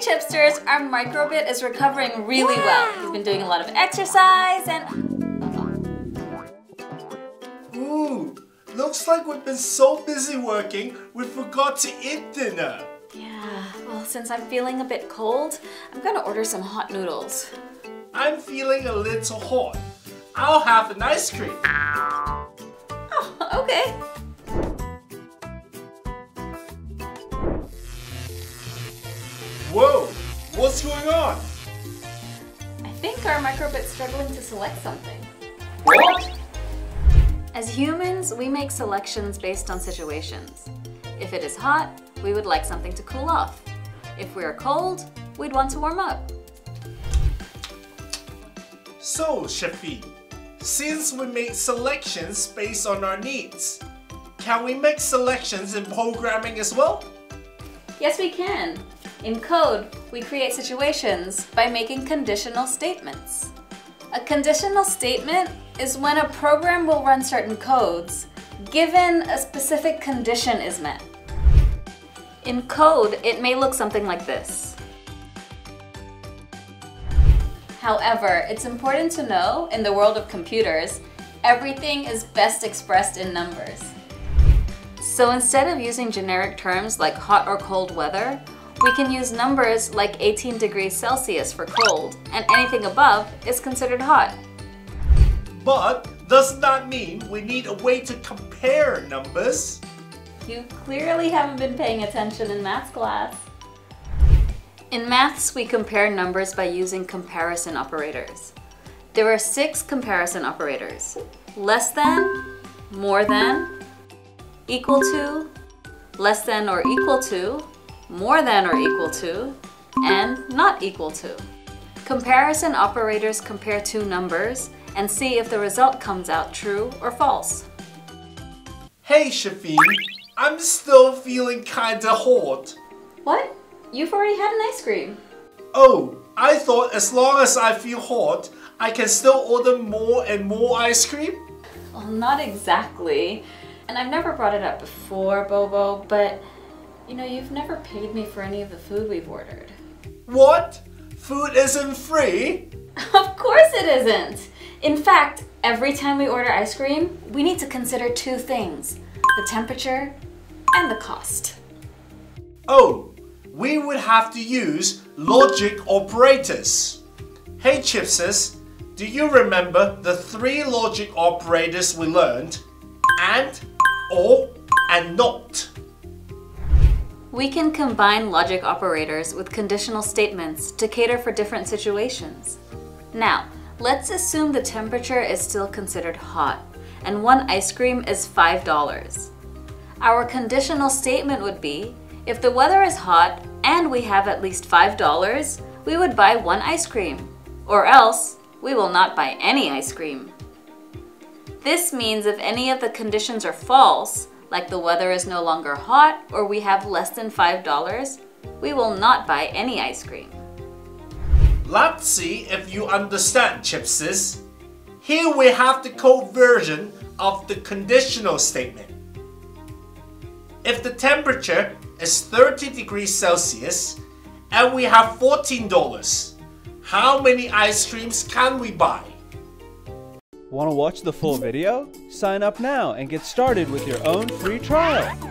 Hey Chipsters, our microbit is recovering really well. He's been doing a lot of exercise and... Ooh, looks like we've been so busy working, we forgot to eat dinner. Yeah, well since I'm feeling a bit cold, I'm gonna order some hot noodles. I'm feeling a little hot. I'll have an ice cream. Oh, okay. Whoa! What's going on? I think our microbit's struggling to select something. What? As humans, we make selections based on situations. If it is hot, we would like something to cool off. If we are cold, we'd want to warm up. So, Chefie, since we make selections based on our needs, can we make selections in programming as well? Yes, we can. In code, we create situations by making conditional statements. A conditional statement is when a program will run certain codes given a specific condition is met. In code, it may look something like this. However, it's important to know, in the world of computers, everything is best expressed in numbers. So instead of using generic terms like hot or cold weather, we can use numbers like 18 degrees Celsius for cold, and anything above is considered hot. But doesn't that mean we need a way to compare numbers? You clearly haven't been paying attention in math class. In maths, we compare numbers by using comparison operators. There are 6 comparison operators: less than, more than, equal to, less than or equal to, more than or equal to, and not equal to. Comparison operators compare two numbers and see if the result comes out true or false. Hey Shafin, I'm still feeling kinda hot. What? You've already had an ice cream. Oh, I thought as long as I feel hot, I can still order more and more ice cream? Well, not exactly. And I've never brought it up before, Bobo, but you know, you've never paid me for any of the food we've ordered. What? Food isn't free? Of course it isn't! In fact, every time we order ice cream, we need to consider two things: the temperature and the cost. Oh, we would have to use logic operators. Hey Chipsis, do you remember the 3 logic operators we learned? And, or, and not. We can combine logic operators with conditional statements to cater for different situations. Now, let's assume the temperature is still considered hot, and one ice cream is $5. Our conditional statement would be, if the weather is hot and we have at least $5, we would buy one ice cream, or else we will not buy any ice cream. This means if any of the conditions are false, like the weather is no longer hot or we have less than $5, we will not buy any ice cream. Let's see if you understand, Chipsis. Here we have the code version of the conditional statement. If the temperature is 30 degrees Celsius and we have $14, how many ice creams can we buy? Want to watch the full video? Sign up now and get started with your own free trial!